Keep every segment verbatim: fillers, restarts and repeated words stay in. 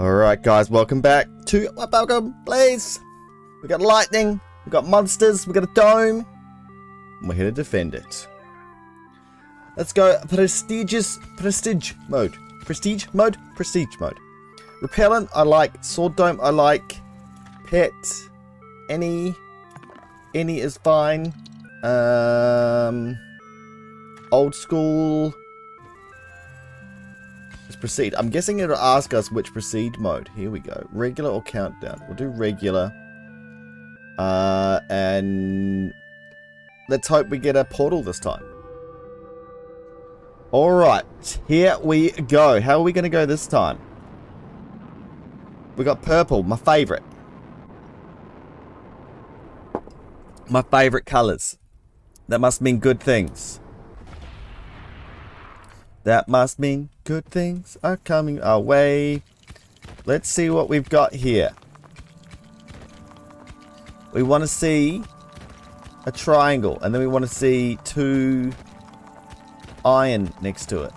Alright guys, welcome back to WhiteFalcon Plays. We got lightning, we got monsters, we got a dome, and we're here to defend it. Let's go prestigious, prestige mode. Prestige mode, prestige mode. Repellent, I like. Sword dome, I like. Pet, any, any is fine. Um, old school. Proceed. I'm guessing it'll ask us which proceed mode. Here we go. Regular or countdown? We'll do regular. Uh, and let's hope we get a portal this time. Alright. Here we go. How are we going to go this time? We got purple. My favourite. My favourite colours. That must mean good things. That must mean good things are coming our way. Let's see what we've got here. We want to see a triangle, and then we want to see two iron next to it.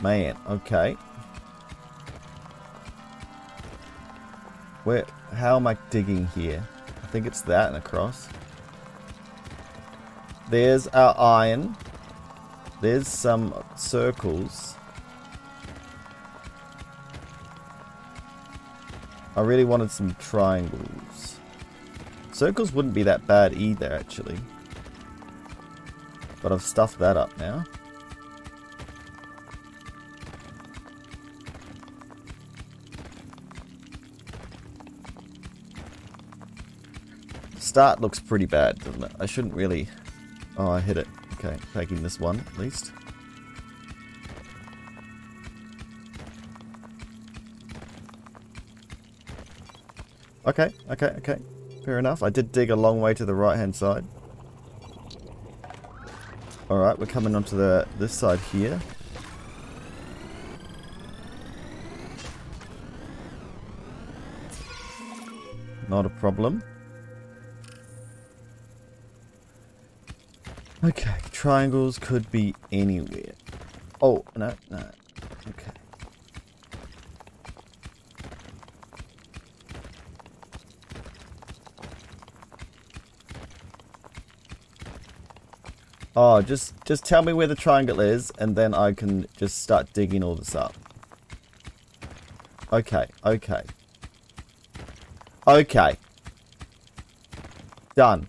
Man, okay. Where, how am I digging here? I think it's that and across. There's our iron. There's some circles. I really wanted some triangles. Circles wouldn't be that bad either, actually. But I've stuffed that up now. Start looks pretty bad, doesn't it? I shouldn't really... Oh, I hit it. Okay, taking this one at least. Okay, okay, okay. Fair enough. I did dig a long way to the right-hand side. Alright, we're coming onto the this side here. Not a problem. Okay, triangles could be anywhere. Oh, no, no. Okay. Oh, just, just tell me where the triangle is, and then I can just start digging all this up. Okay, okay. Okay. Done.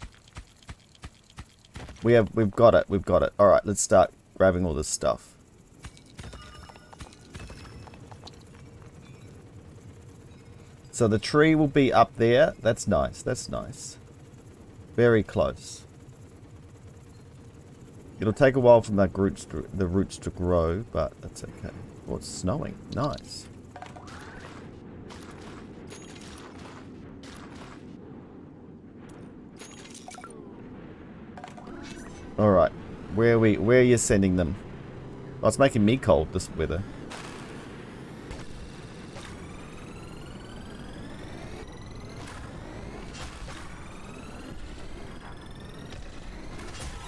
We have, we've got it, we've got it. Alright, let's start grabbing all this stuff. So the tree will be up there. That's nice, that's nice. Very close. It'll take a while for the roots to, the roots to grow, but that's okay. Oh, it's snowing. Nice. Alright, where are we, where are you sending them? Oh, it's making me cold, this weather.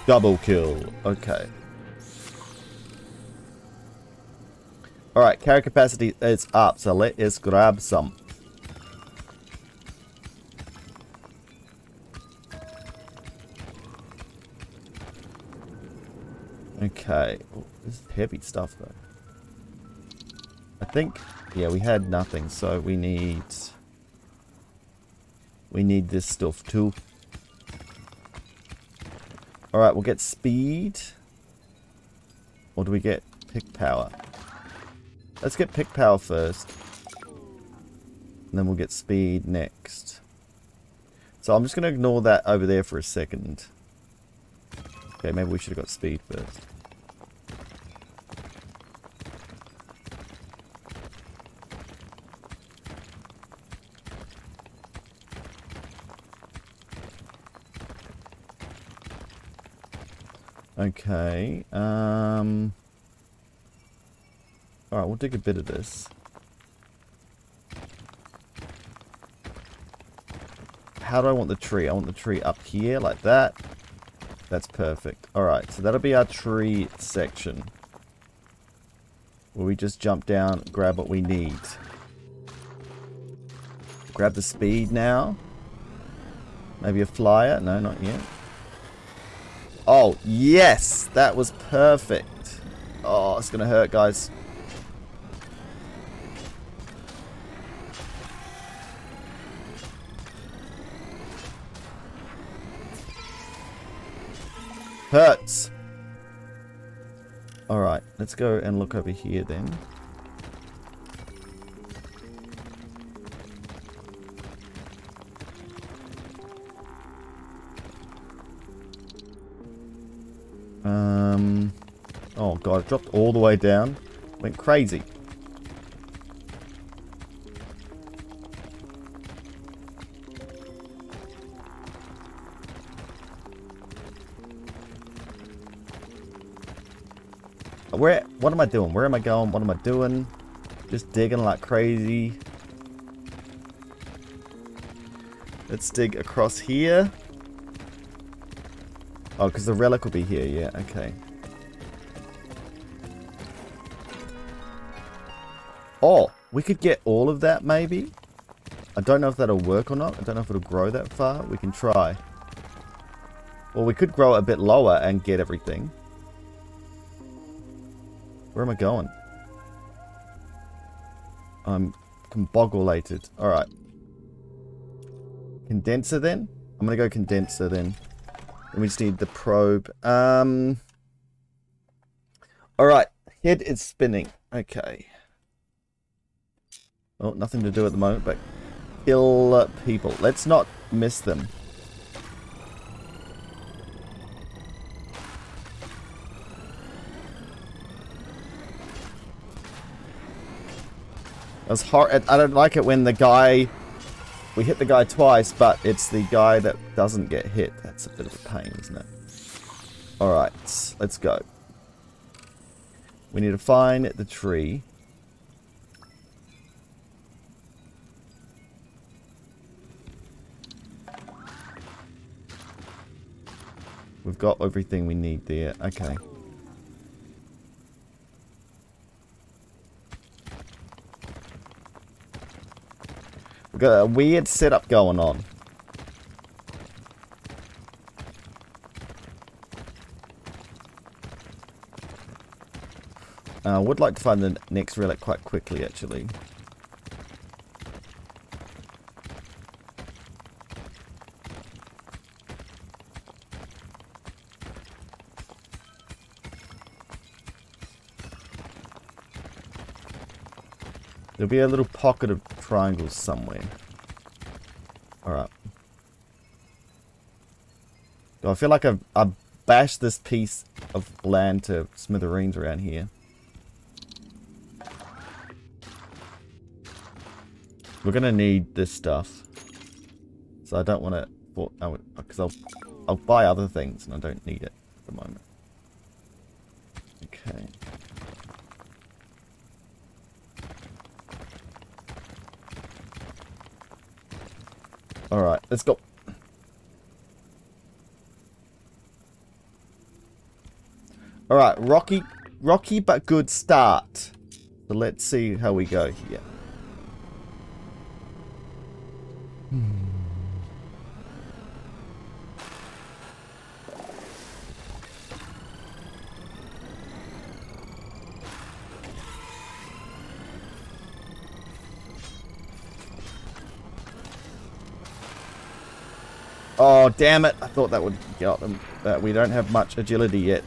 Double kill, okay. Alright, carry capacity is up, so let us grab some. Okay, oh, this is heavy stuff though. I think, yeah, we had nothing, so we need, we need this stuff too. Alright, we'll get speed, or do we get pick power? Let's get pick power first, and then we'll get speed next. So I'm just going to ignore that over there for a second. Okay, maybe we should have got speed first. Okay, um... alright, we'll dig a bit of this. How do I want the tree? I want the tree up here, like that. That's perfect. Alright, so that'll be our tree section, where we just jump down, grab what we need. Grab the speed now. Maybe a flyer? No, not yet. Oh, yes! That was perfect. Oh, it's gonna hurt, guys. Hurts. Alright, let's go and look over here then. Um, oh god, it dropped all the way down. Went crazy. Where, what am I doing? Where am I going? What am I doing? Just digging like crazy. Let's dig across here. Oh, because the relic will be here. Yeah, okay. Oh, we could get all of that maybe. I don't know if that'll work or not. I don't know if it'll grow that far. We can try. Well, we could grow it a bit lower and get everything. Where am I going? I'm combogulated. Alright. Condenser then? I'm going to go condenser then. And we just need the probe. Um. Alright. Head is spinning. Okay. Well, nothing to do at the moment, but kill people. Let's not miss them. It was hor- I don't like it when the guy, we hit the guy twice, but it's the guy that doesn't get hit. That's a bit of a pain, isn't it? Alright, let's go. We need to find the tree. We've got everything we need there. Okay. Got a weird setup going on. I uh, would like to find the next relic quite quickly, actually. There'll be a little pocket of triangles somewhere. Alright. I feel like I've, I've bashed this piece of land to smithereens around here. We're going to need this stuff. So I don't want to... Well, because I'll, I'll buy other things and I don't need it at the moment. Okay. Alright, let's go. Alright, rocky, rocky but good start. So let's see how we go here. Hmm. Oh, damn it. I thought that would get them. Uh, we don't have much agility yet.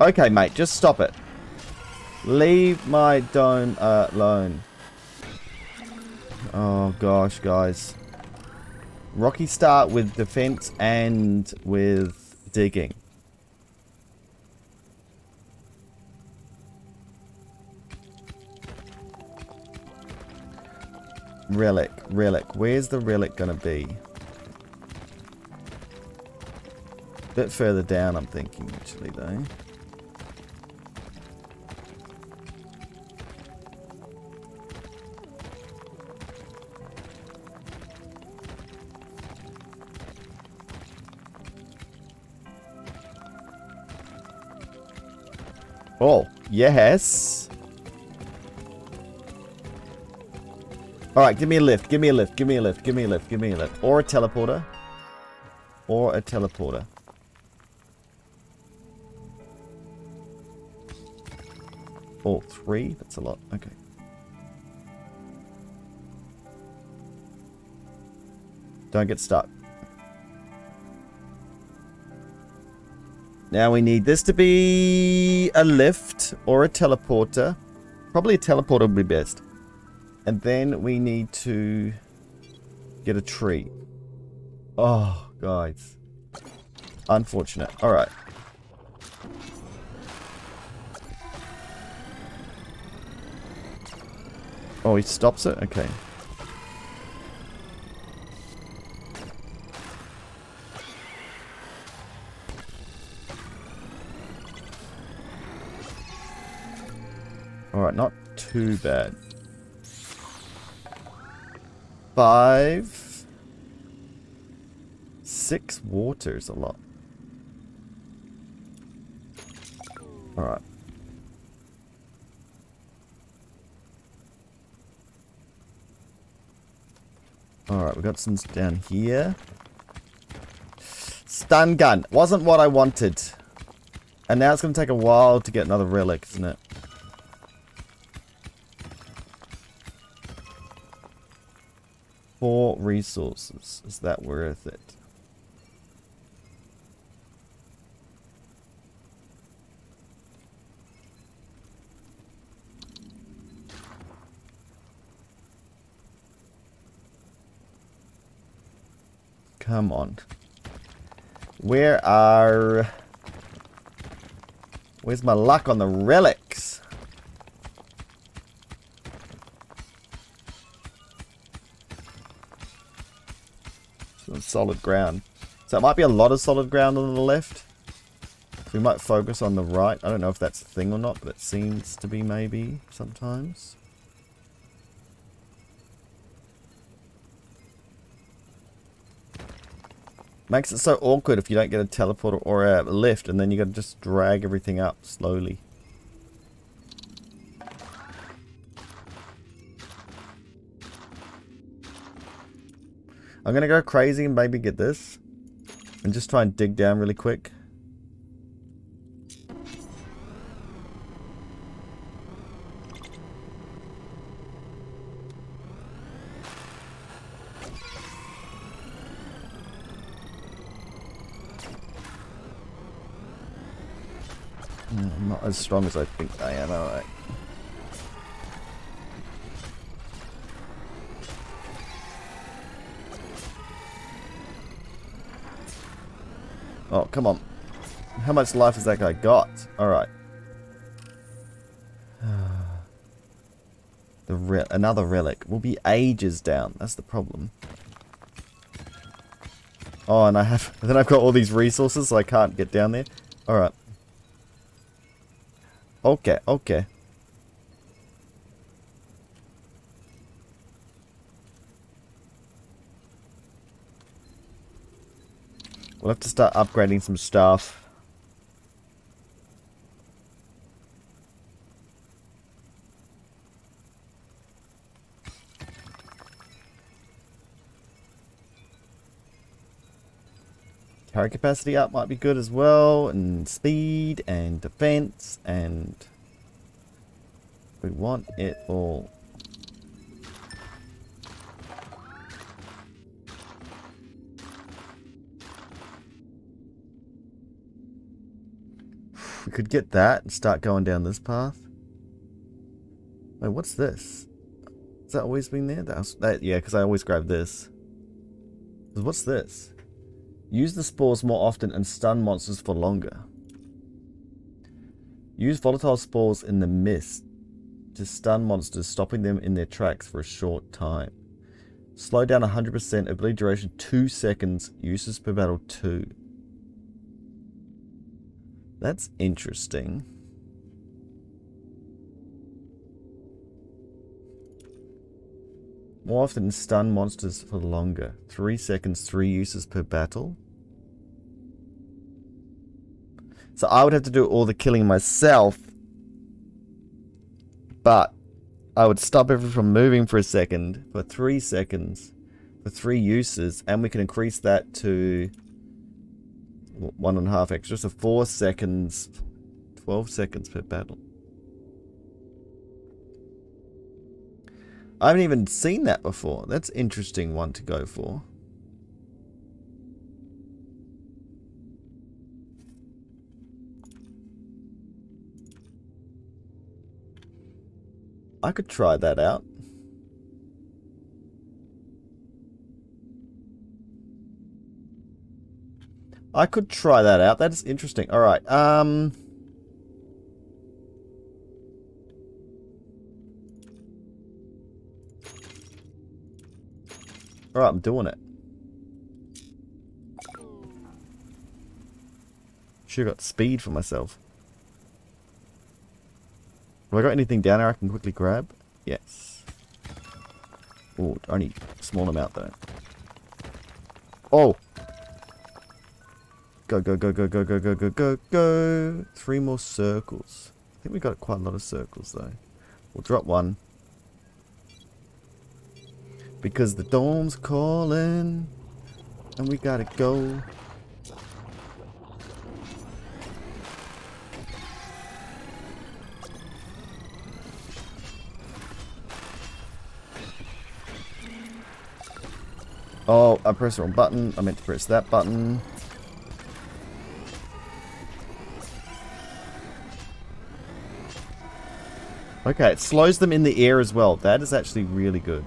Okay, mate. Just stop it. Leave my dome uh, alone. Oh, gosh, guys. Rocky start with defense and with digging. Relic, relic. Where's the relic gonna be? A bit further down, I'm thinking, actually, though. Oh, yes. Alright, give me a lift, give me a lift, give me a lift, give me a lift, give me a lift. Or a teleporter. Or a teleporter. Or three, that's a lot, okay. Don't get stuck. Now we need this to be a lift or a teleporter. Probably a teleporter would be best. And then we need to get a tree. Oh, guys. Unfortunate. All right. Oh, he stops it? Okay. All right, not too bad. Five. Six waters, a lot. All right. All right, we got some down here. Stun gun. Wasn't what I wanted. And now it's going to take a while to get another relic, isn't it? Four resources. Is that worth it? Come on. Where are... Where's my luck on the relics? Solid ground. So it might be a lot of solid ground on the left. We might focus on the right. I don't know if that's a thing or not, but it seems to be maybe sometimes. Makes it so awkward if you don't get a teleporter or a lift, and then you gotta just drag everything up slowly. I'm gonna go crazy and maybe get this. And just try and dig down really quick. No, I'm not as strong as I think I am, alright. Oh, come on. How much life has that guy got? Alright. The re- another relic. We'll be ages down. That's the problem. Oh, and I have... Then I've got all these resources, so I can't get down there. Alright. Okay, okay. We'll have to start upgrading some stuff. Carry capacity up might be good as well, and speed and defense, and we want it all. We could get that and start going down this path. Wait, what's this? Has that always been there? That, that, yeah, because I always grab this. What's this? Use the spores more often and stun monsters for longer. Use volatile spores in the mist to stun monsters, stopping them in their tracks for a short time. Slow down one hundred percent, ability duration two seconds, uses per battle two. That's interesting. More often stun monsters for longer. Three seconds, three uses per battle. So I would have to do all the killing myself but I would stop everything from moving for a second, for three seconds, for three uses, and we can increase that to one and a half extra, so four seconds, twelve seconds per battle. I haven't even seen that before. That's an interesting one to go for. I could try that out. I could try that out. That is interesting. All right. Um, all right, I'm doing it. Should've got speed for myself. Have I got anything down there I can quickly grab? Yes. Oh, only a small amount though. Oh! Go, go, go, go, go, go, go, go, go, go! Three more circles. I think we got quite a lot of circles though. We'll drop one. Because the dome's calling. And we gotta go. Oh, I pressed the wrong button. I meant to press that button. Okay, it slows them in the air as well. That is actually really good.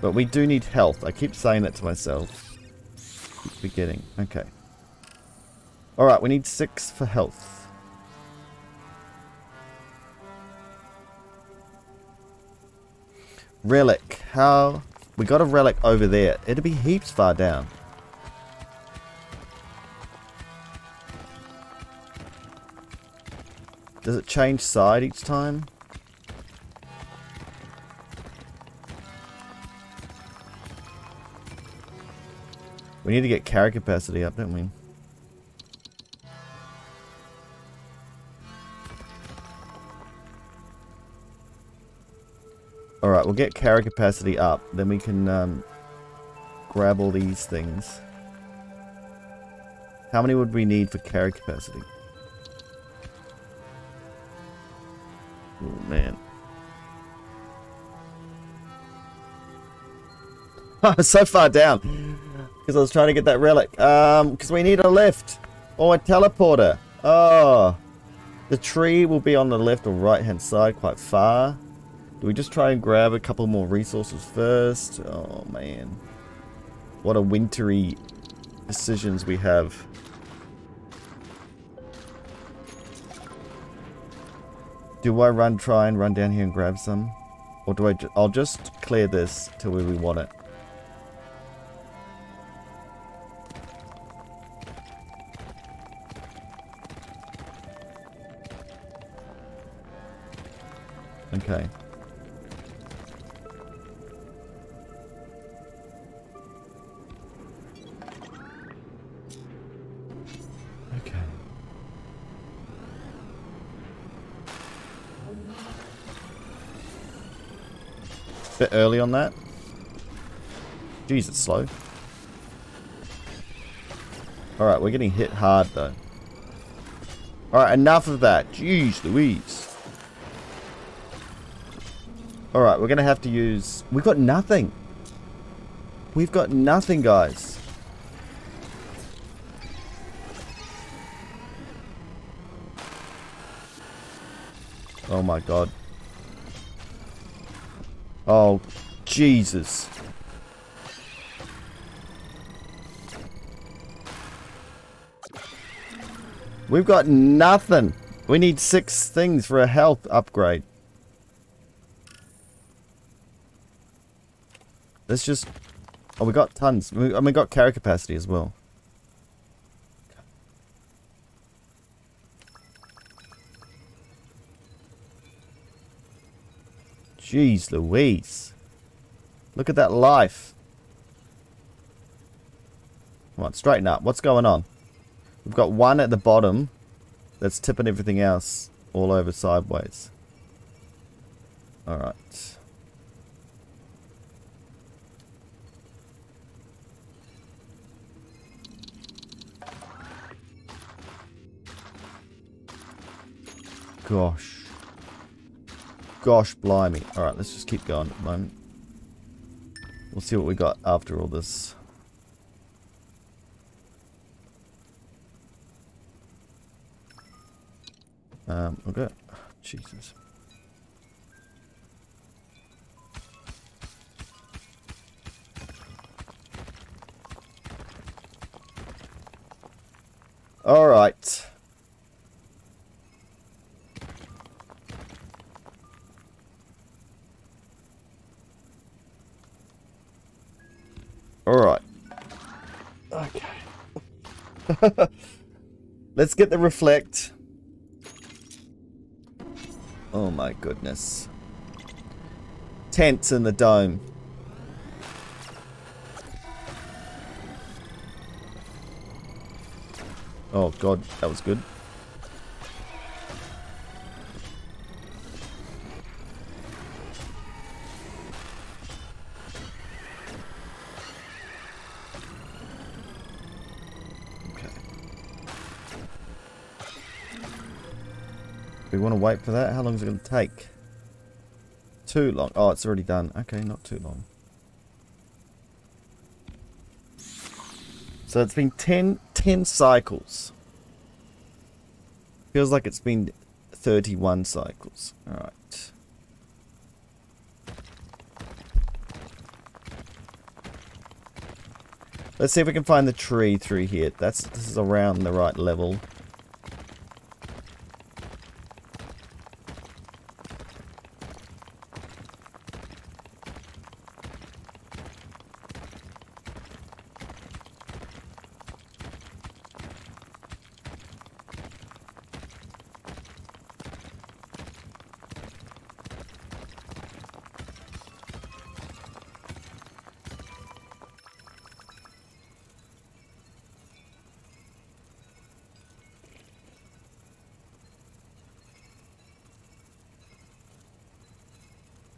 But we do need health. I keep saying that to myself. Keep forgetting. Okay. Alright, we need six for health. Relic. How? We got a relic over there. It'll be heaps far down. Does it change side each time? We need to get carry capacity up, don't we? Alright, we'll get carry capacity up, then we can um, grab all these things. How many would we need for carry capacity? Oh man. So far down! Because I was trying to get that relic. Um, because we need a lift! Or a teleporter! Oh! The tree will be on the left or right hand side quite far. Do we just try and grab a couple more resources first? Oh man. What a wintry decisions we have. Do I run, try and run down here and grab some? Or do I, ju- I'll just clear this to where we want it. Okay. Bit early on that. Jeez, it's slow. Alright, we're getting hit hard though. Alright, enough of that. Jeez Louise. Alright, we're gonna have to use... We've got nothing. We've got nothing, guys. Oh my god. Oh, Jesus. We've got nothing. We need six things for a health upgrade. Let's just... Oh, we got tons. We, and we got carry capacity as well. Jeez Louise. Look at that life. Come on, straighten up. What's going on? We've got one at the bottom. That's tipping everything else all over sideways. Alright. Gosh. Gosh blimey. Alright, let's just keep going at the moment. We'll see what we got after all this. Um, okay. Jesus. All right. All right. Okay. Let's get the reflect. Oh my goodness. Tents in the dome. Oh god, that was good. We want to wait for that? How long is it going to take? Too long. Oh, it's already done. Okay, not too long. So it's been ten, ten cycles. Feels like it's been thirty-one cycles. Alright. Let's see if we can find the tree through here. That's, this is around the right level.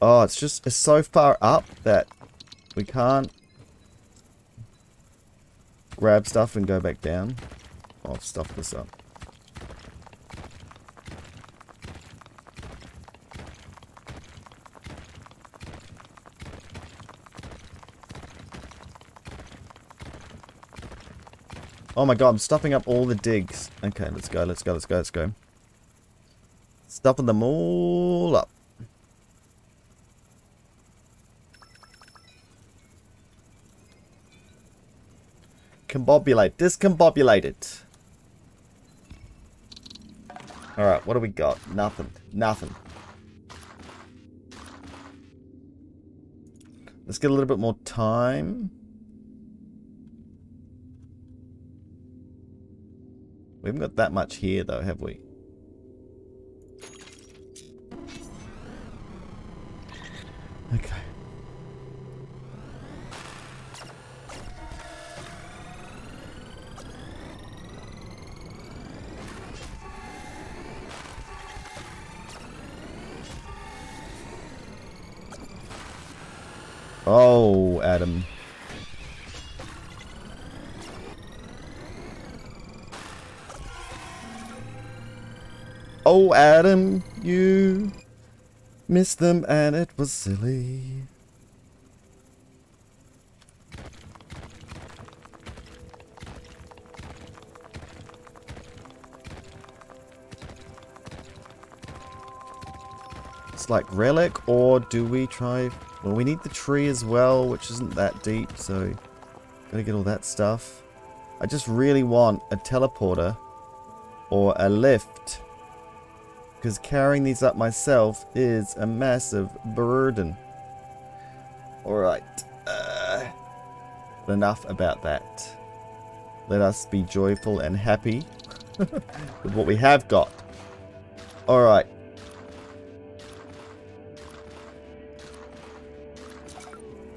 Oh, it's just, it's so far up that we can't grab stuff and go back down. Oh, I've stuffed this up. Oh my god, I'm stuffing up all the digs. Okay, let's go, let's go, let's go, let's go. Stuffing them all up. Combobulate. Discombobulate it. Alright, what do we got? Nothing. Nothing. Let's get a little bit more time. We haven't got that much here though, have we? Okay. Oh, Adam. Oh, Adam, you missed them and it was silly. It's like relic, or do we try... Well, we need the tree as well, which isn't that deep, so gotta get all that stuff. I just really want a teleporter or a lift, because carrying these up myself is a massive burden. Alright, uh, enough about that. Let us be joyful and happy with what we have got. Alright.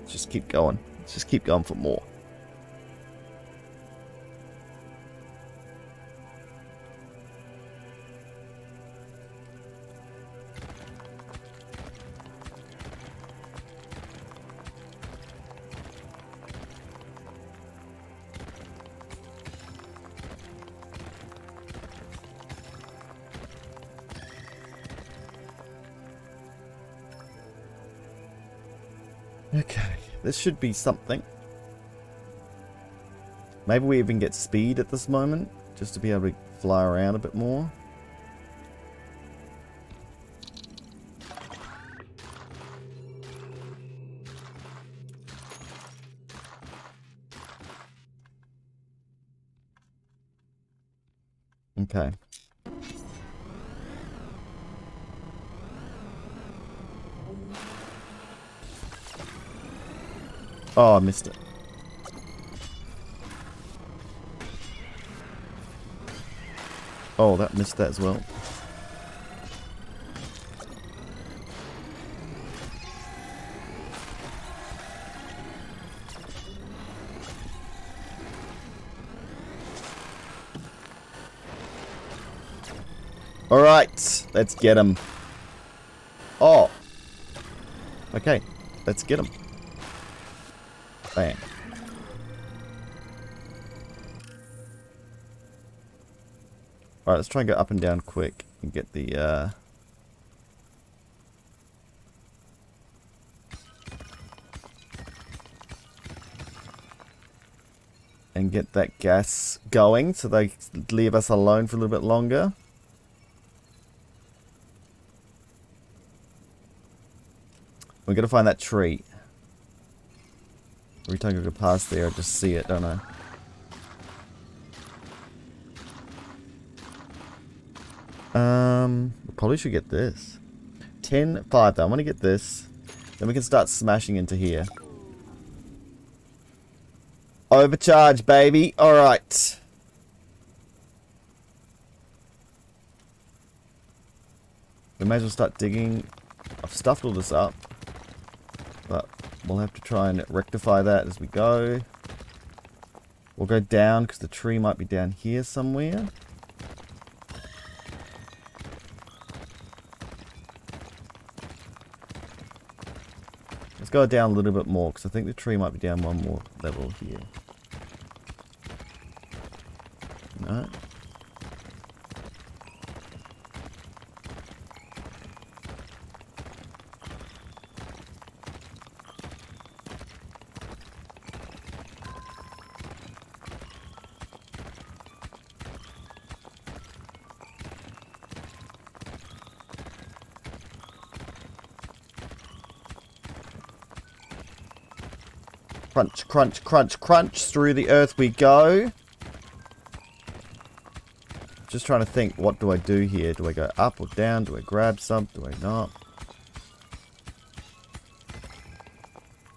Just keep going. Let's just keep going for more. Okay, this should be something. Maybe we even get speed at this moment, just to be able to fly around a bit more. Okay. Oh, I missed it. Oh, that missed that as well. Alright, let's get him. Oh. Okay, let's get him. Bang. Alright, let's try and go up and down quick and get the, uh... and get that gas going so they leave us alone for a little bit longer. We're gonna find that tree. Every time I go past there, I just see it, don't I? Um, we probably should get this. ten, five though. I want to get this. Then we can start smashing into here. Overcharge, baby. Alright. We may as well start digging. I've stuffed all this up. But we'll have to try and rectify that as we go. We'll go down because the tree might be down here somewhere. Let's go down a little bit more because I think the tree might be down one more level here. No. Crunch, crunch, crunch, crunch. Through the earth we go. Just trying to think, what do I do here? Do I go up or down? Do I grab some? Do I not?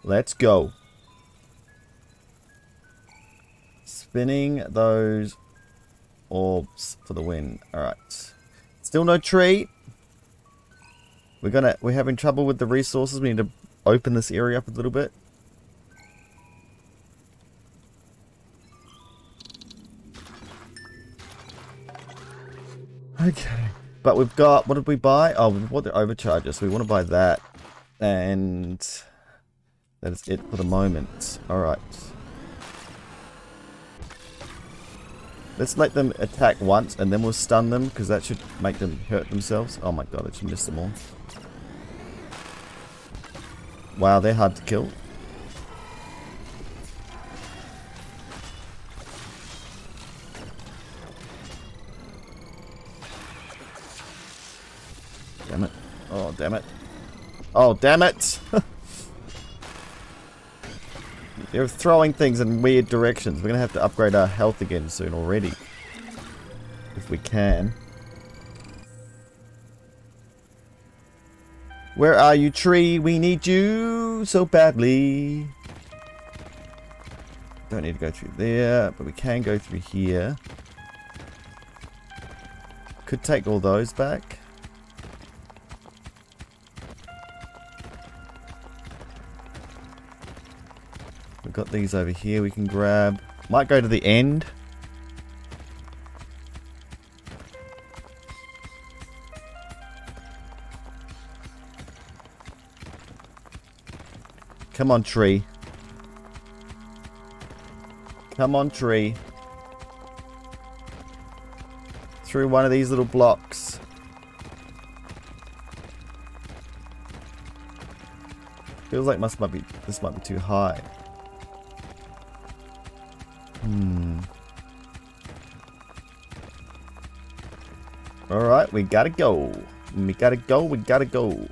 Let's go. Spinning those orbs for the win. Alright. Still no tree. We're gonna, we're having trouble with the resources. We need to open this area up a little bit. Okay, but we've got, what did we buy? Oh, we bought the overcharger, so we want to buy that. And that is it for the moment. Alright. Let's let them attack once, and then we'll stun them, because that should make them hurt themselves. Oh my god, I should miss them all. Wow, they're hard to kill. Damn it. Oh, damn it! They're throwing things in weird directions. We're gonna have to upgrade our health again soon already. If we can. Where are you, tree? We need you so badly. Don't need to go through there, but we can go through here. Could take all those back. Got these over here we can grab. Might go to the end. Come on, tree. Come on, tree. Through one of these little blocks. Feels like must might be this might be too high. Hmm. Alright, we gotta go. We gotta go, we gotta go.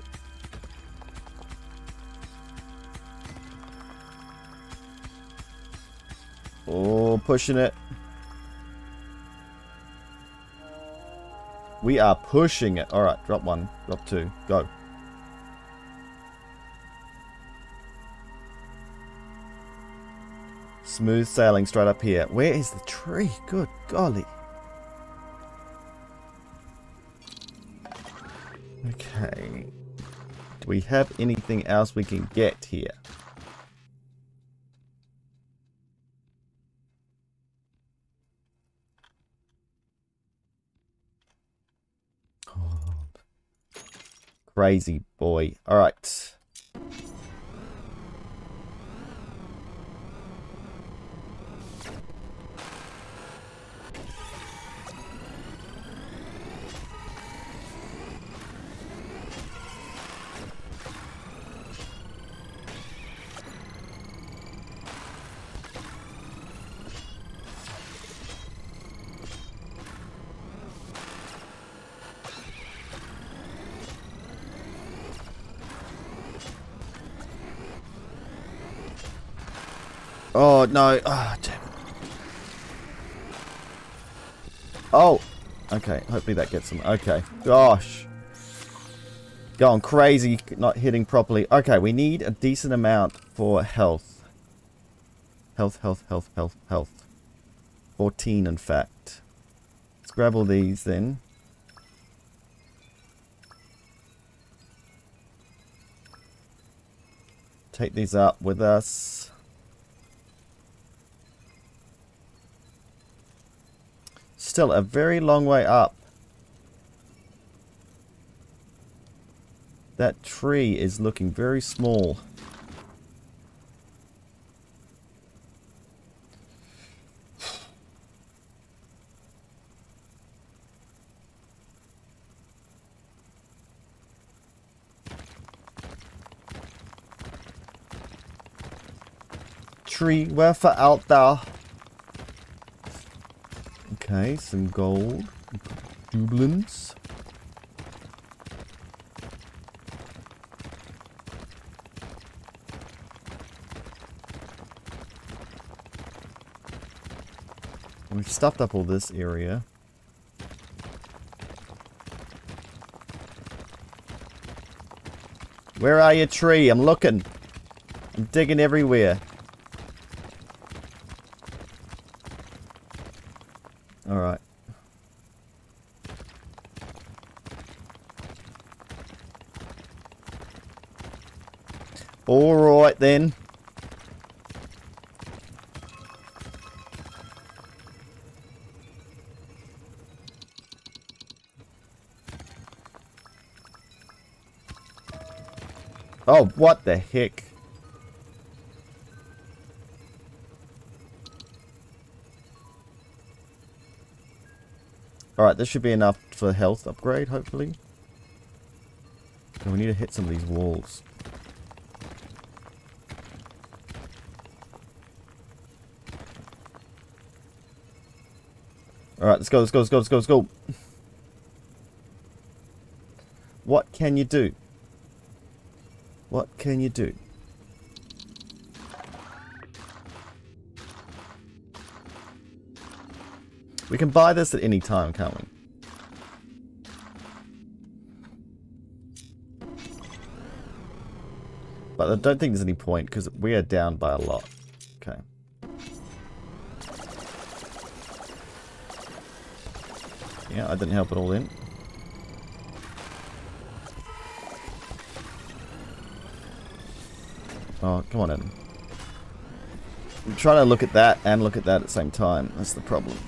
Oh, pushing it. We are pushing it. Alright, drop one, drop two, go. Smooth sailing straight up here. Where is the tree? Good golly. Okay. Do we have anything else we can get here? Oh, crazy boy. All right. Oh no, oh damn it. Oh, okay, hopefully that gets them, okay. Gosh. Going crazy, not hitting properly. Okay, we need a decent amount for health. Health, health, health, health, health. fourteen in fact. Let's grab all these then. Take these up with us. Still a very long way up. That tree is looking very small. Tree, wherefore art thou? Okay, some gold. Dublins. We've stuffed up all this area. Where are your tree? I'm looking. I'm digging everywhere. Then oh, what the heck? All right, this should be enough for health upgrade, hopefully. Okay, we need to hit some of these walls. Alright, let's go, let's go, let's go, let's go, let's go. What can you do? What can you do? We can buy this at any time, can't we? But I don't think there's any point because we are down by a lot. Okay. Yeah, I didn't help it all in. Oh, come on in. I'm trying to look at that and look at that at the same time. That's the problem.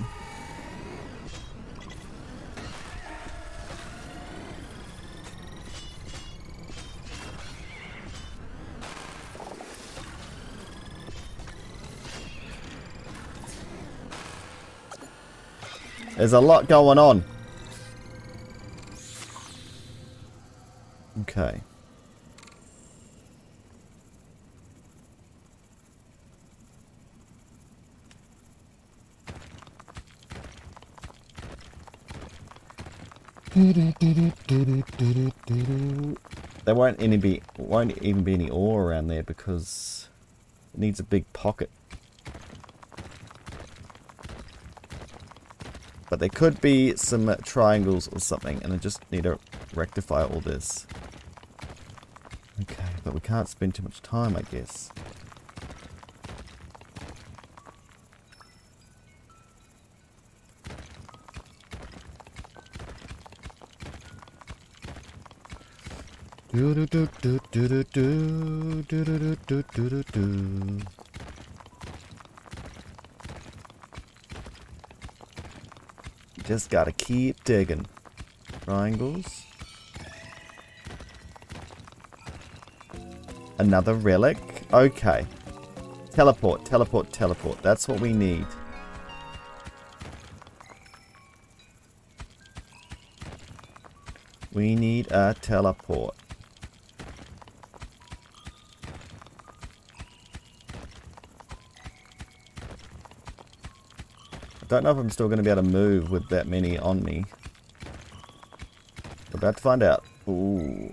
There's a lot going on. Okay. There won't any be won't even be any ore around there because it needs a big pocket. But there could be some triangles or something, and I just need to rectify all this. Okay, but we can't spend too much time, I guess. Do do do do do do do do do do do do. Just gotta keep digging. Triangles. Another relic. Okay. Teleport, teleport, teleport. That's what we need. We need a teleport. Don't know if I'm still going to be able to move with that many on me. We're about to find out. Ooh.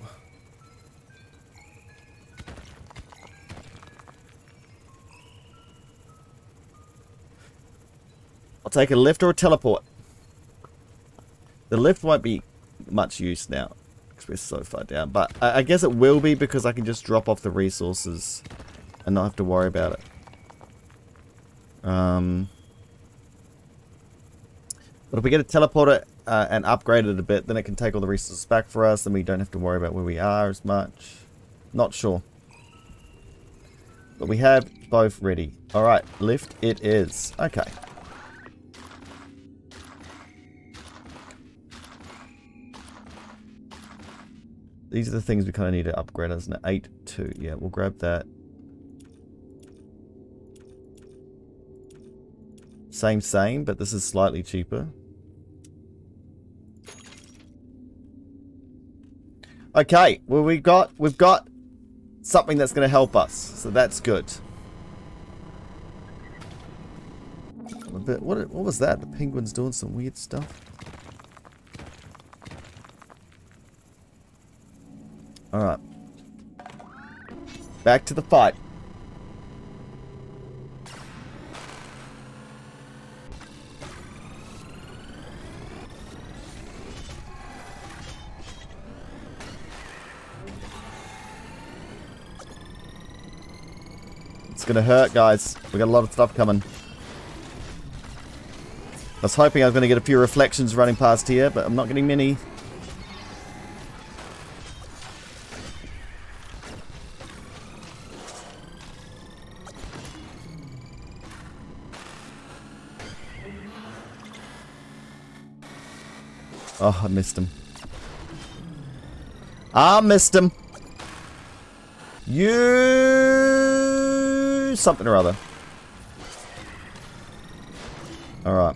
I'll take a lift or a teleport. The lift won't be much use now because we're so far down. But I, I guess it will be because I can just drop off the resources and not have to worry about it. Um... But if we get a teleporter uh, and upgrade it a bit, then it can take all the resources back for us, and we don't have to worry about where we are as much. Not sure. But we have both ready. Alright, lift it is. Okay. These are the things we kind of need to upgrade, isn't it? eight two. Yeah, we'll grab that. Same, same, but this is slightly cheaper. Okay, well we got we've got something that's going to help us, so that's good. A bit, what what was that? The penguin's doing some weird stuff. All right, back to the fight. It's gonna hurt, guys. We got a lot of stuff coming. I was hoping I was gonna get a few reflections running past here, but I'm not getting many. Oh, I missed him. I missed him. You. Something or other. Alright.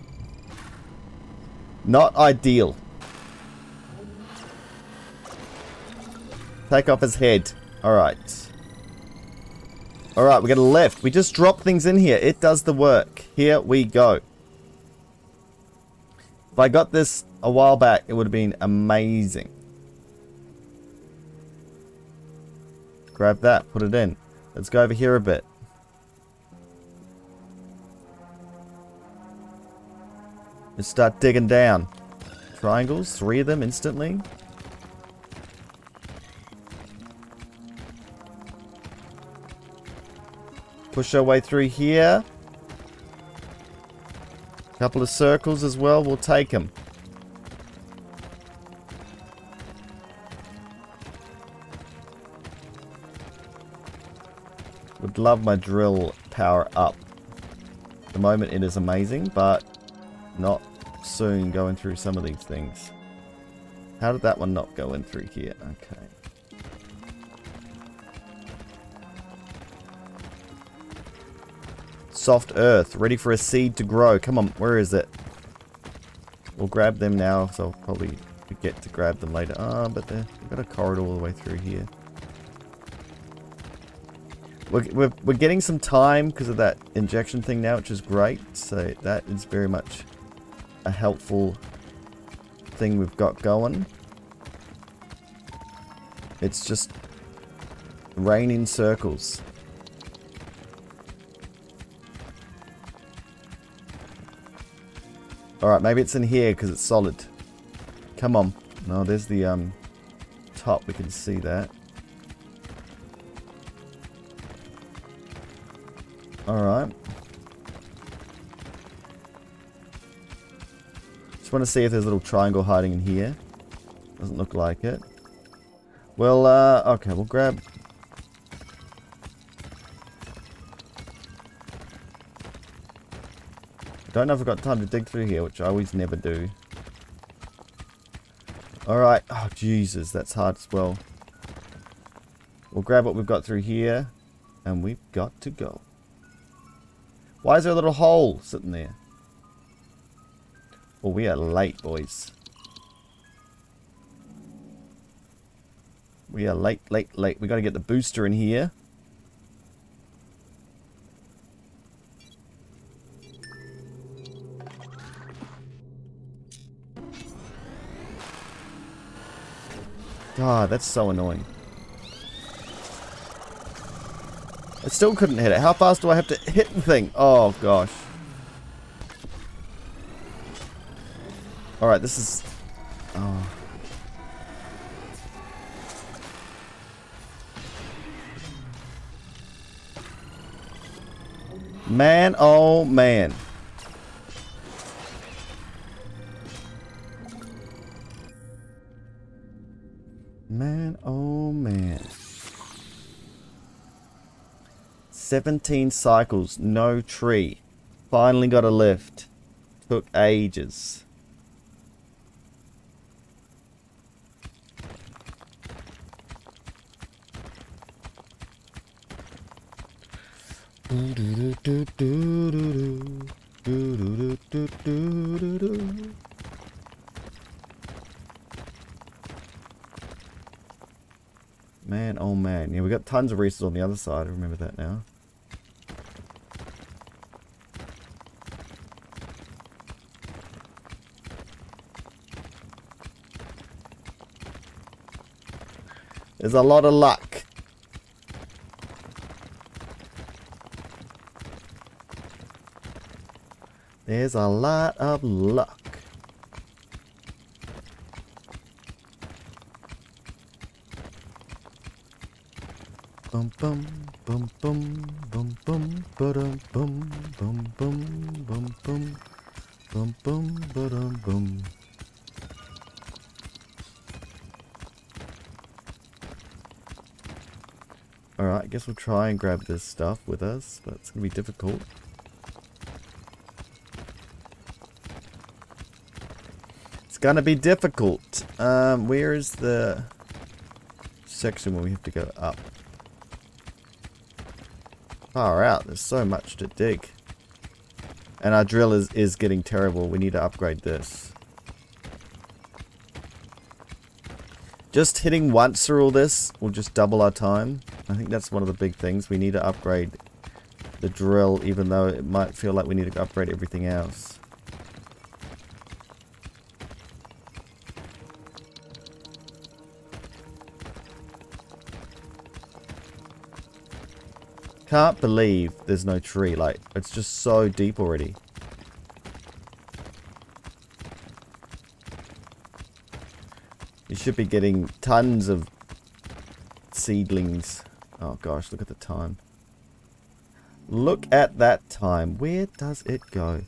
Not ideal. Take off his head. Alright. Alright, we got a left. We just drop things in here. It does the work. Here we go. If I got this a while back, it would have been amazing. Grab that. Put it in. Let's go over here a bit. Just start digging down. Triangles, three of them instantly. Push our way through here. Couple of circles as well, we'll take them. Would love my drill power up. At the moment it is amazing, but not soon going through some of these things. How did that one not go in through here? Okay. Soft earth, ready for a seed to grow. Come on, where is it? We'll grab them now, so I'll probably forget to grab them later. Ah, oh, but we've got a corridor all the way through here. We're, we're, we're getting some time because of that injection thing now, which is great. So that is very much a helpful thing we've got going. It's just rain in circles. Alright, maybe it's in here because it's solid. Come on. No, there's the um, top. We can see that. Alright. Just want to see if there's a little triangle hiding in here. Doesn't look like it. Well, uh, okay, we'll grab... I don't know if I've got time to dig through here, which I always never do. Alright. Oh, Jesus, that's hard as well. We'll grab what we've got through here, and we've got to go. Why is there a little hole sitting there? Well, we are late, boys. We are late, late, late. We got to get the booster in here. God, that's so annoying. I still couldn't hit it. How fast do I have to hit the thing? Oh, gosh. Alright, this is... Oh. Man, oh, man. Man, oh, man. seventeen cycles, no tree. Finally got a lift. Took ages. Man, oh man. Yeah, we got tons of resources on the other side. I remember that now. There's a lot of luck. There's a lot of luck. Bum bum bum bum bum bum bum bum bum bum bum bum bum bum bum bum. All right, I guess we'll try and grab this stuff with us, but it's gonna be difficult. It's gonna be difficult. Um, where is the section where we have to go up? Far out, there's so much to dig. And our drill is, is getting terrible. We need to upgrade this. Just hitting once through all this will just double our time. I think that's one of the big things. We need to upgrade the drill, even though it might feel like we need to upgrade everything else. Can't believe there's no tree, like, it's just so deep already. You should be getting tons of seedlings. Oh gosh, look at the time. Look at that time. Where does it go?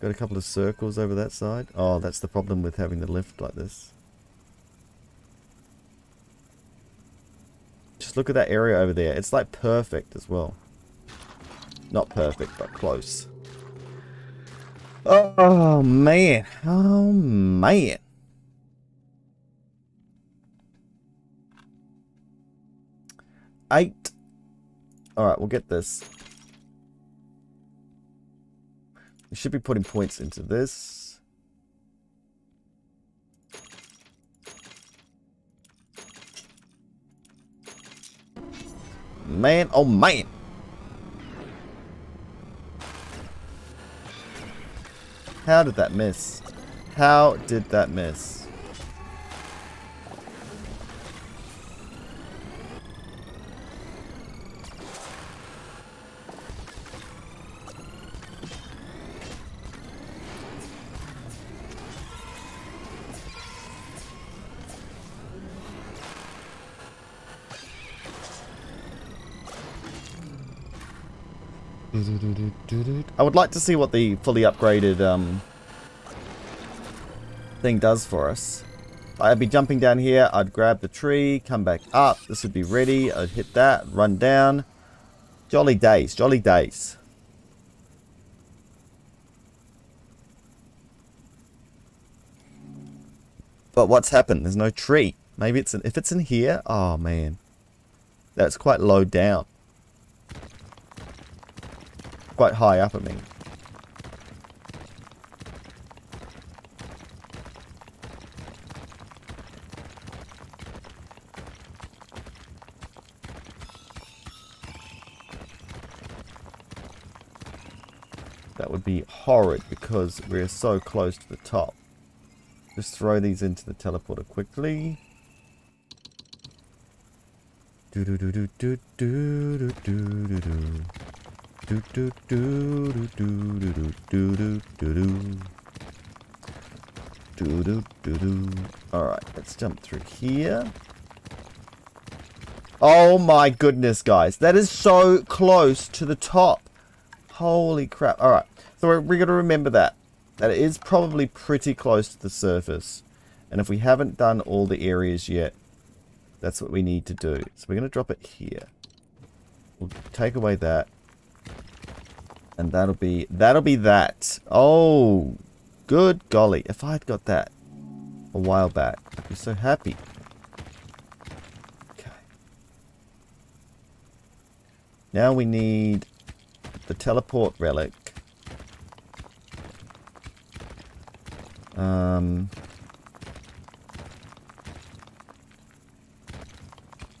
Got a couple of circles over that side. Oh, that's the problem with having the lift like this. Look at that area over there. It's like perfect as well. Not perfect, but close. Oh, man. Oh, man. Eight. Alright, we'll get this. We should be putting points into this. Man, oh man. How did that miss? How did that miss? I would like to see what the fully upgraded um, thing does for us. I'd be jumping down here, I'd grab the tree, come back up, this would be ready, I'd hit that, run down. Jolly days, jolly days. But what's happened? There's no tree. Maybe it's in, if it's in here, oh man. That's quite low down. Quite high up at me. That would be horrid because we're so close to the top. Just throw these into the teleporter quickly. Do do do do do do do do do. Do do do do do do do do do do do do do do. Alright, let's jump through here. Oh my goodness, guys. That is so close to the top. Holy crap. Alright, so we're, we're going to remember that. That it is probably pretty close to the surface. And if we haven't done all the areas yet, that's what we need to do. So we're going to drop it here. We'll take away that. And that'll be, that'll be that. Oh, good golly. If I'd got that a while back, I'd be so happy. Okay. Now we need the teleport relic. Um,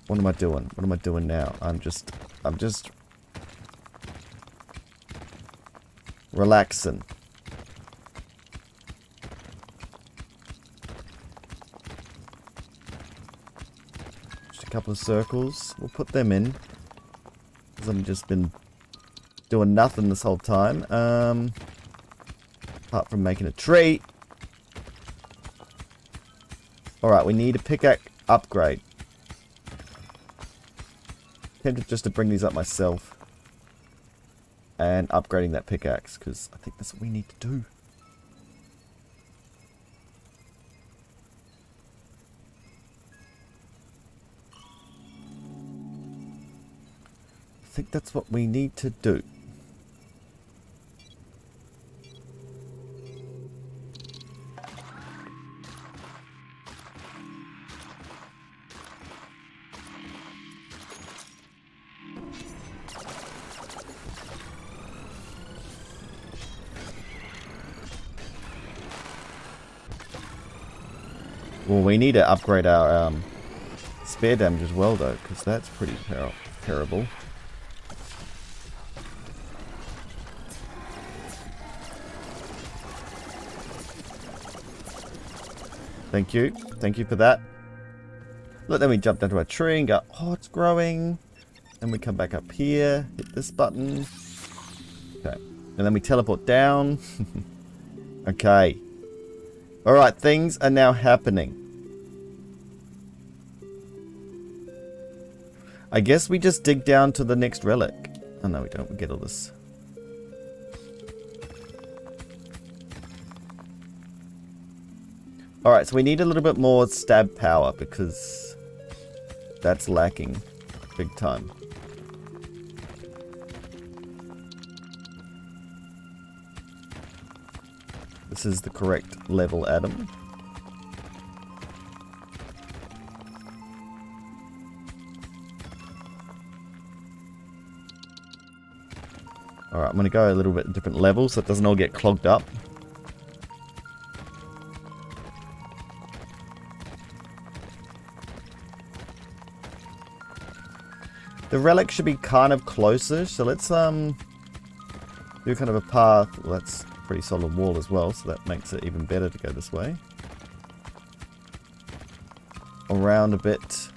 what am I doing? What am I doing now? I'm just, I'm just... relaxing. Just a couple of circles. We'll put them in. Because I've just been doing nothing this whole time. Um, apart from making a tree. Alright, we need a pickaxe upgrade. Tempted just to bring these up myself. And upgrading that pickaxe, because I think that's what we need to do. I think that's what we need to do. Well, we need to upgrade our um, spare damage as well, though, because that's pretty ter terrible. Thank you. Thank you for that. Look, then we jump down to our tree and go, oh, it's growing. And we come back up here, hit this button. Okay. And then we teleport down. Okay. Alright, things are now happening. I guess we just dig down to the next relic. Oh no, we don't. We get all this. Alright, so we need a little bit more stab power because that's lacking big time. This is the correct level, Adam. Alright, I'm going to go a little bit different level so it doesn't all get clogged up. The relic should be kind of closer, so let's um do kind of a path. Let's pretty solid wall as well, so that makes it even better to go this way. Around a bit.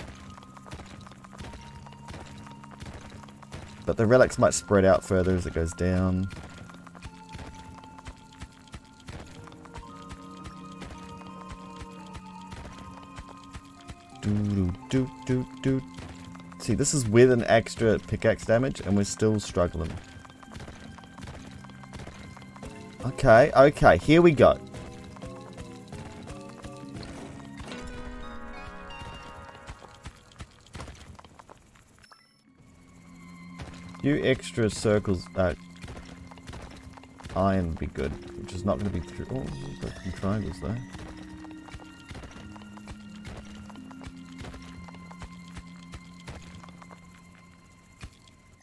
But the relics might spread out further as it goes down. Doo, doo, doo, doo. See, this is with an extra pickaxe damage, and we're still struggling. Okay, okay, here we go. Few extra circles, uh, iron would be good, which is not going to be through. Oh, we've got some triangles though.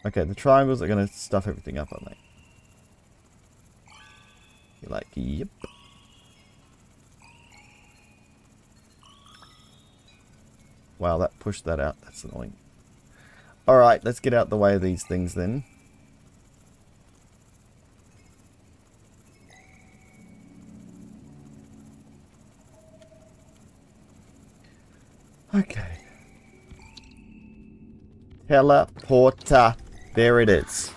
Okay, the triangles are going to stuff everything up, aren't they? You're like, yep. Wow, that pushed that out. That's annoying. Alright, let's get out the way of these things then. Okay. Teleporter. There it is.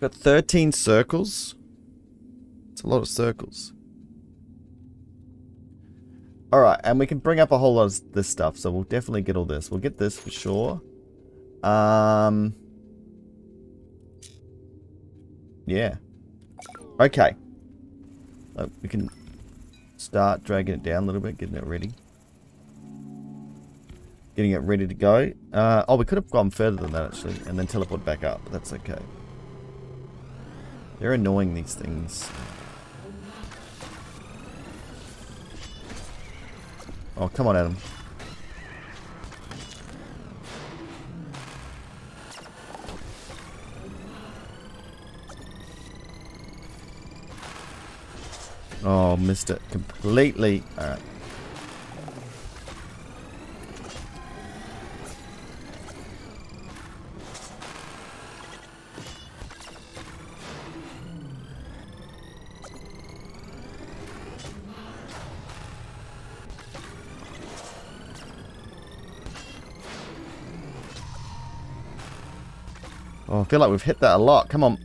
Got thirteen circles. It's a lot of circles. Alright, and we can bring up a whole lot of this stuff, so we'll definitely get all this. We'll get this for sure. Um, yeah. Okay. Uh, we can start dragging it down a little bit, getting it ready. Getting it ready to go. Uh, oh, we could have gone further than that, actually, and then teleport back up. That's okay. They're annoying, these things. Oh, come on, Adam. Oh, missed it completely. Alright. Oh, I feel like we've hit that a lot. Come on.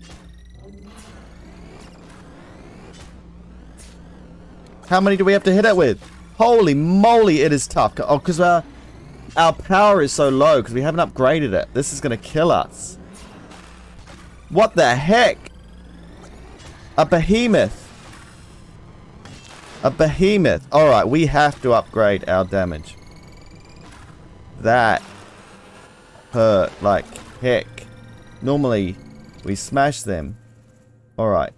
How many do we have to hit it with? Holy moly, it is tough. Oh, because our, our power is so low because we haven't upgraded it. This is going to kill us. What the heck? A behemoth. A behemoth. Alright, we have to upgrade our damage. That hurt like heck. Normally, we smash them. Alright.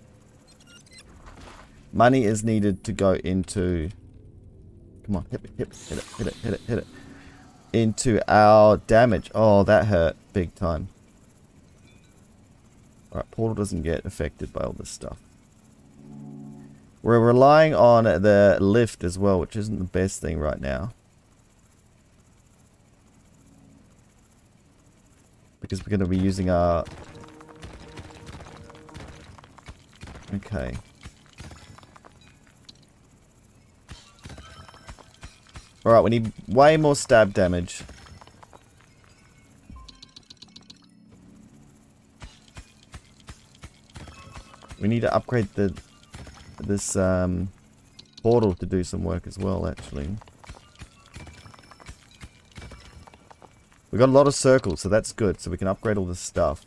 Money is needed to go into... Come on, hit it, hit it, hit it, hit it, hit it. Into our damage. Oh, that hurt big time. Alright, portal doesn't get affected by all this stuff. We're relying on the lift as well, which isn't the best thing right now. Because we're going to be using our... Okay. Alright, we need way more stab damage. We need to upgrade the this um, portal to do some work as well, actually. We got a lot of circles, so that's good. So we can upgrade all this stuff.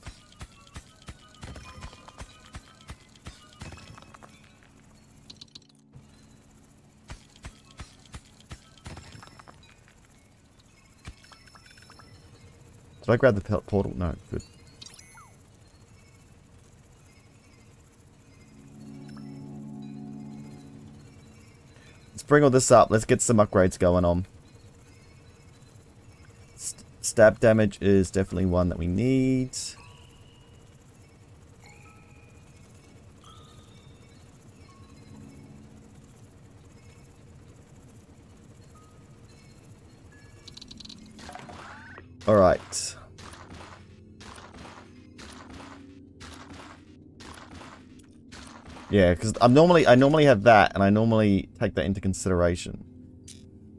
Did I grab the portal? No, good. Let's bring all this up. Let's get some upgrades going on. Stab damage is definitely one that we need. All right. Yeah, because I'm normally I normally have that, and I normally take that into consideration.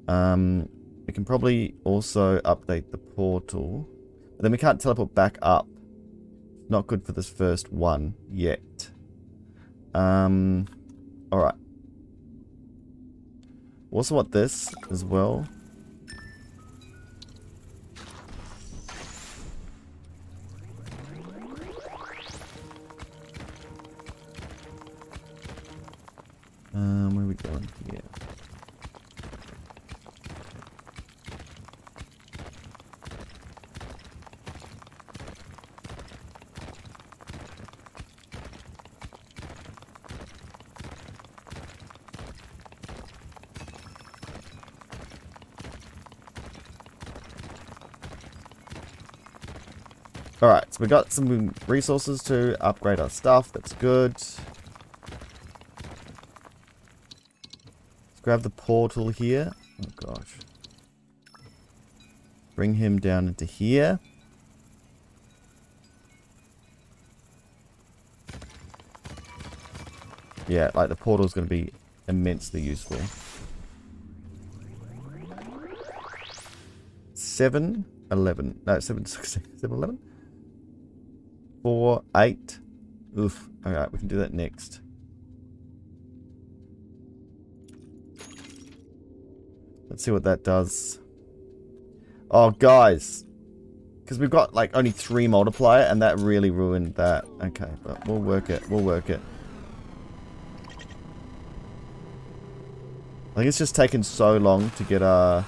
Um, we can probably also update the portal, but then we can't teleport back up. Not good for this first one yet. Um, all right. Also want this as well. Um, where are we going here? Alright, so we got some resources to upgrade our stuff, that's good. Let's grab the portal here. Oh gosh. Bring him down into here. Yeah, like the portal's going to be immensely useful. seven eleven. No, seven sixteen. seven eleven? Four, eight. Oof. Alright, we can do that next. Let's see what that does. Oh, guys. Because we've got, like, only three multiplier, and that really ruined that. Okay, but we'll work it. We'll work it. I think it's just taken so long to get our...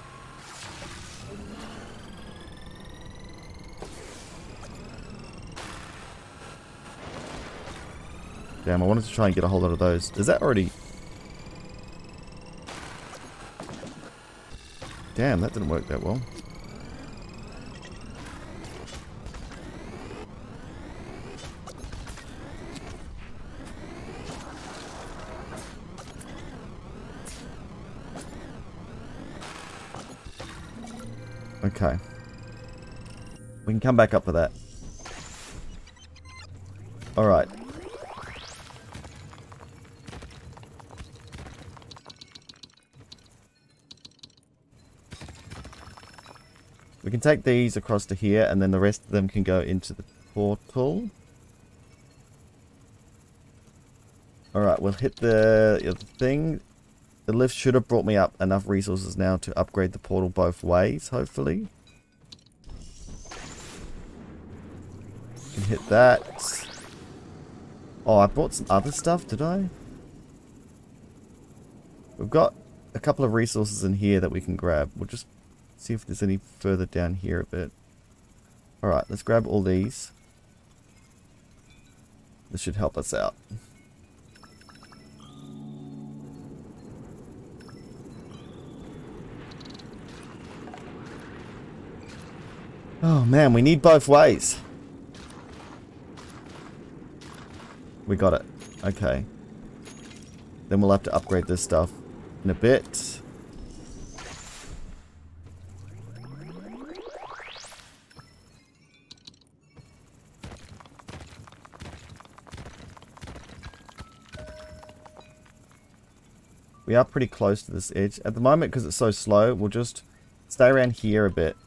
Damn, I wanted to try and get a whole lot of those. Is that already... Damn, that didn't work that well. Okay. We can come back up for that. Alright. We can take these across to here, and then the rest of them can go into the portal. Alright, we'll hit the other thing. The lift should have brought me up enough resources now to upgrade the portal both ways, hopefully. We can hit that. Oh, I brought some other stuff, did I? We've got a couple of resources in here that we can grab. We'll just... see if there's any further down here a bit. Alright, let's grab all these. This should help us out. Oh man, we need both ways. We got it. Okay. Then we'll have to upgrade this stuff in a bit. We are pretty close to this edge. At the moment, because it's so slow, we'll just stay around here a bit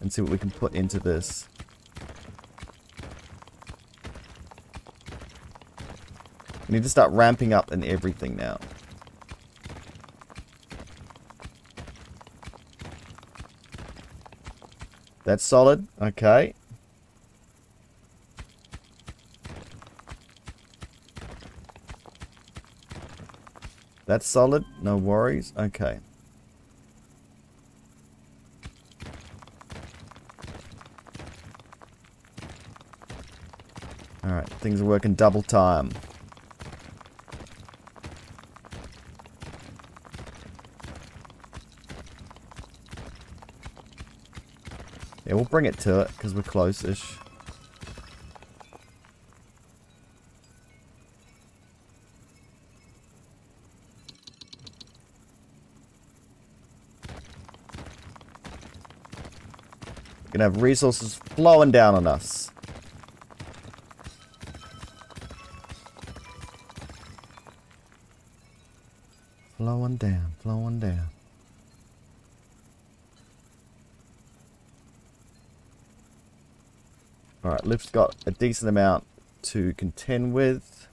and see what we can put into this. We need to start ramping up in everything now. That's solid. Okay. That's solid, no worries, okay. Alright, things are working double time. Yeah, we'll bring it to it, because we're close-ish. Gonna have resources flowing down on us. on down, flowing down. Alright, Lyft's got a decent amount to contend with.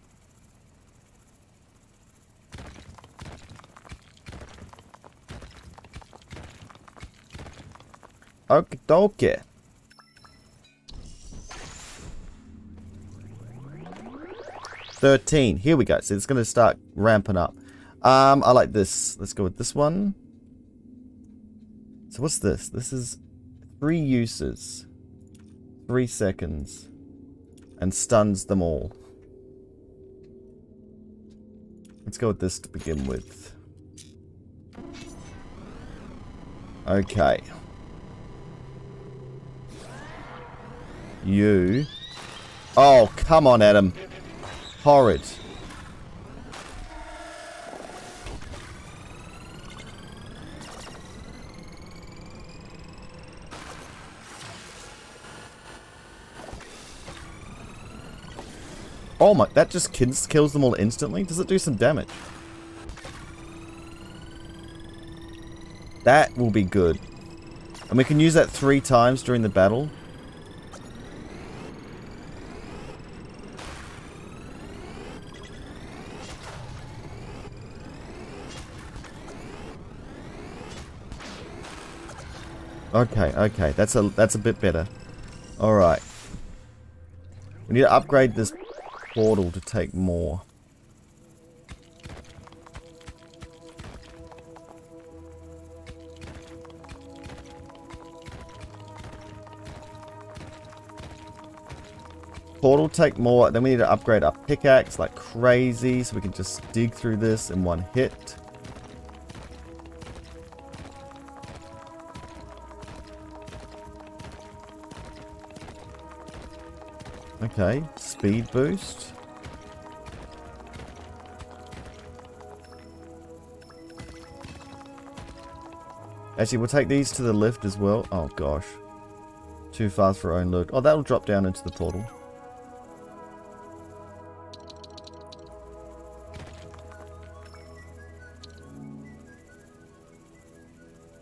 Okie dokie. thirteen. Here we go. So it's going to start ramping up. Um, I like this. Let's go with this one. So what's this? This is three uses. Three seconds. And stuns them all. Let's go with this to begin with. Okay. You. Oh, come on, Adam. Horrid. Oh my, that just kids kills them all instantly? Does it do some damage? That will be good. And we can use that three times during the battle. Okay, okay, that's a that's a bit better. All right, we need to upgrade this portal to take more. Portal take more. Then we need to upgrade our pickaxe like crazy, so we can just dig through this in one hit. Okay, speed boost. Actually, we'll take these to the lift as well. Oh gosh. Too fast for our own loot. Oh, that'll drop down into the portal.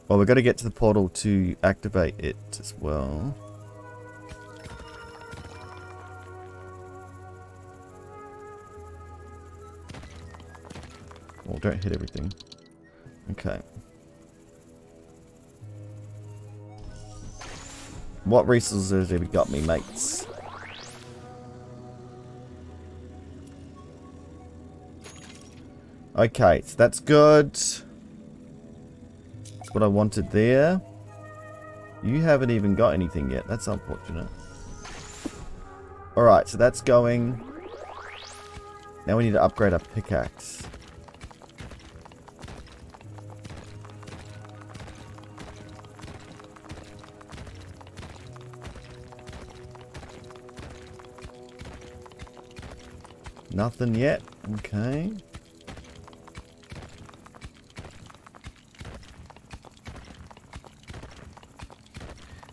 Well, we've got to get to the portal to activate it as well. Oh, don't hit everything. Okay. What resources have you got me, mates? Okay, so that's good. That's what I wanted there. You haven't even got anything yet. That's unfortunate. Alright, so that's going. Now we need to upgrade our pickaxe. Nothing yet. Okay.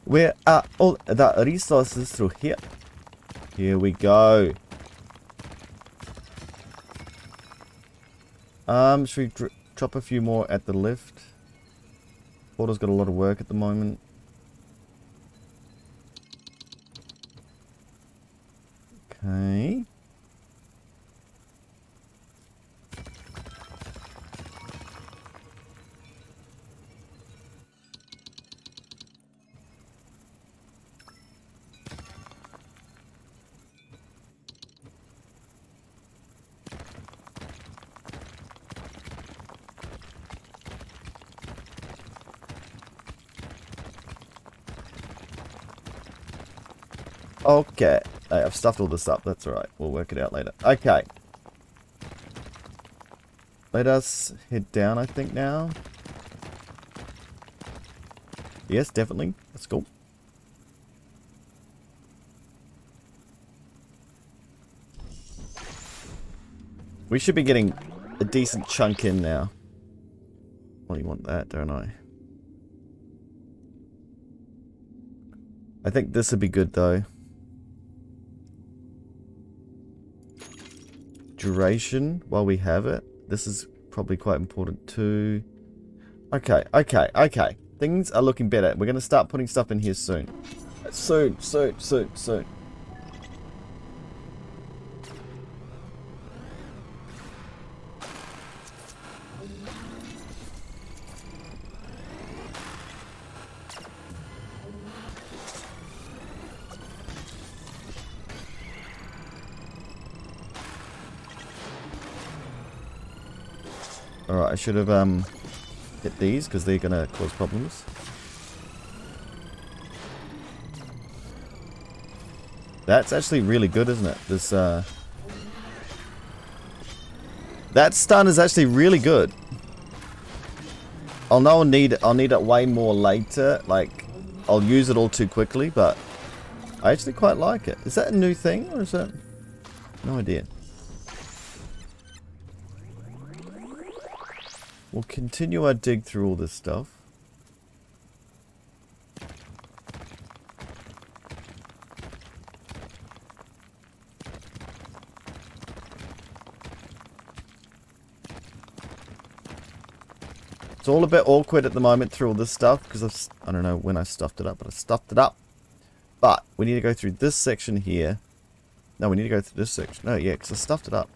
Where are all the resources through here? Here we go. Um, should we drop a few more at the lift? Portal's got a lot of work at the moment. Okay. Okay, I've stuffed all this up, that's alright, we'll work it out later. Okay. Let us head down, I think, now. Yes, definitely, let's go. We should be getting a decent chunk in now. Well, you want that, don't I? I think this would be good, though. Duration while we have it. This is probably quite important too. Okay, okay, okay. Things are looking better. We're going to start putting stuff in here soon. Soon, soon, soon, soon. Alright, I should have um, hit these because they're going to cause problems. That's actually really good, isn't it? This uh, that stun is actually really good. I'll know I'll need I'll need it way more later. Like I'll use it all too quickly, but I actually quite like it. Is that a new thing or is that? No idea. We'll continue our dig through all this stuff. It's all a bit awkward at the moment through all this stuff because I've, I don't know when I stuffed it up, but I stuffed it up. But we need to go through this section here. No, we need to go through this section. No, yeah, because I stuffed it up.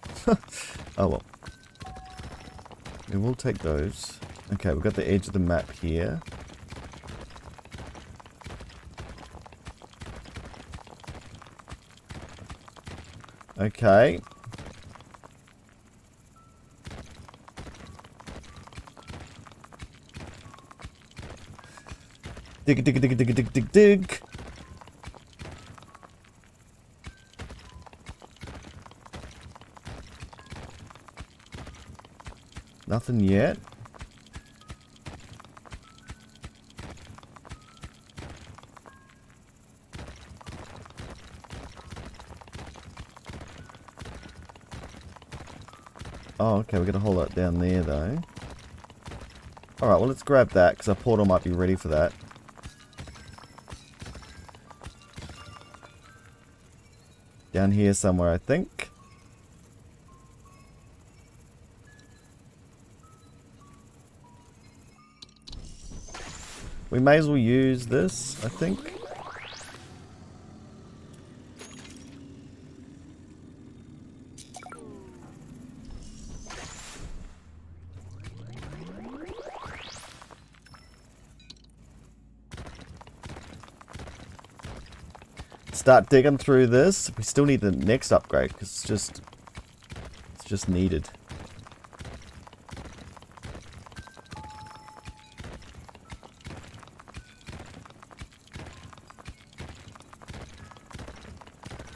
Oh, well. We will take those. Okay, we've got the edge of the map here. Okay. Dig, dig, dig, dig, dig, dig, dig. Nothing yet. Oh, okay, we got a whole lot down there though. Alright, well let's grab that because our portal might be ready for that. Down here somewhere, I think. We may as well use this, I think. Start digging through this. We still need the next upgrade because it's just it's just needed.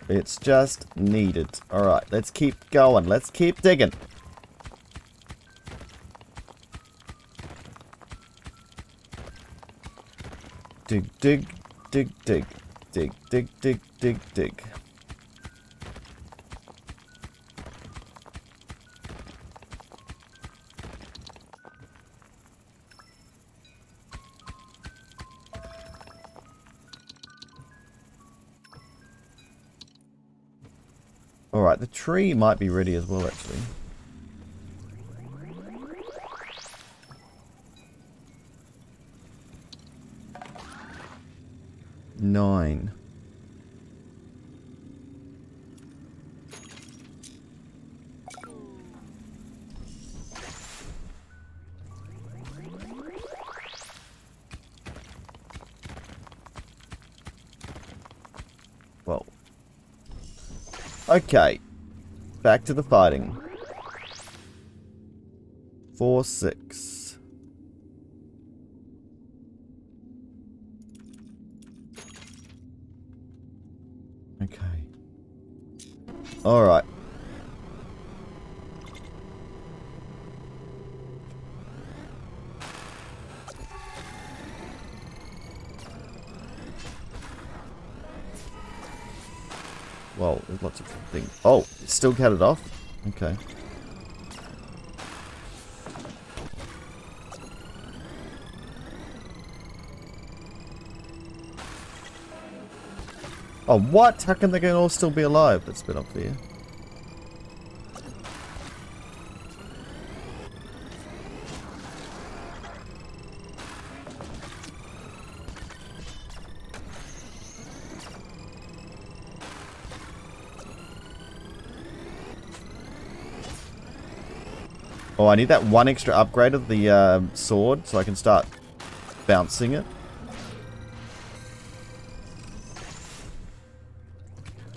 It's just needed. Alright, let's keep going. Let's keep digging. Dig, dig, dig, dig, dig, dig, dig, dig, dig. Alright, the tree might be ready as well, actually. Nine. Okay, back to the fighting. Four, six. Okay. All right. Whoa, there's lots of things. Oh, it still cut it off? Okay. Oh, what? How can they all still be alive? That's been up there. Oh, I need that one extra upgrade of the uh, sword so I can start bouncing it.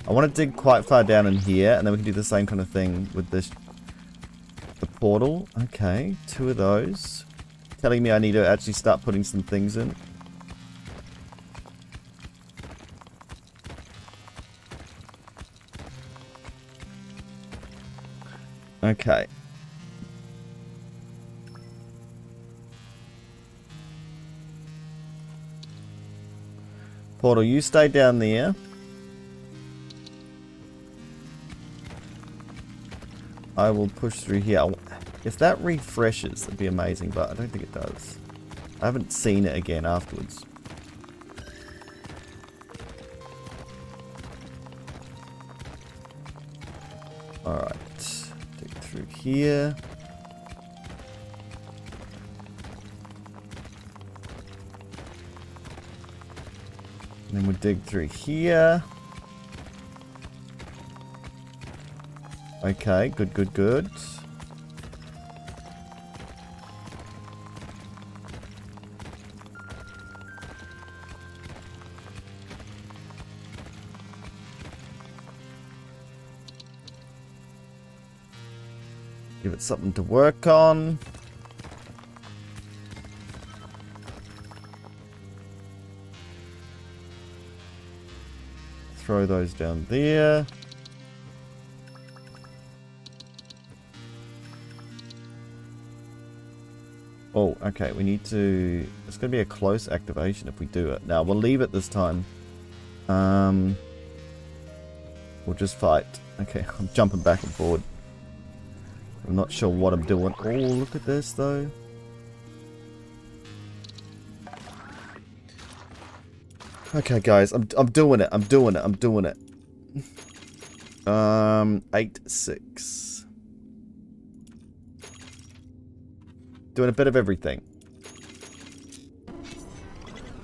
I want to dig quite far down in here, and then we can do the same kind of thing with this, the portal. Okay, two of those. Telling me I need to actually start putting some things in. Okay. Portal, you stay down there. I will push through here. If that refreshes, it'd be amazing, but I don't think it does. I haven't seen it again afterwards. Alright. Dig through here. And then we'll dig through here. Okay, good, good, good. Give it something to work on. Throw those down there. Oh, okay, we need to... It's going to be a close activation if we do it. Now, we'll leave it this time. Um, we'll just fight. Okay, I'm jumping back and forward. I'm not sure what I'm doing. Oh, look at this, though. Okay, guys, I'm, I'm doing it. I'm doing it. I'm doing it. um, eight, six... Doing a bit of everything.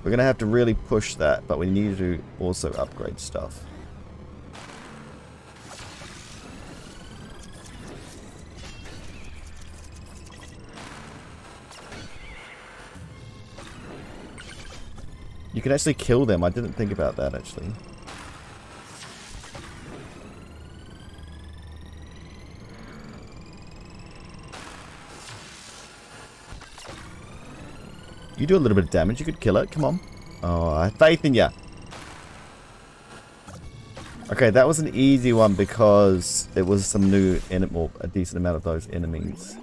We're going to have to really push that, but we need to also upgrade stuff. You can actually kill them. I didn't think about that, actually. You do a little bit of damage, you could kill it. Come on. Oh, I have faith in ya. Okay, that was an easy one because it was some new, and well, a decent amount of those enemies.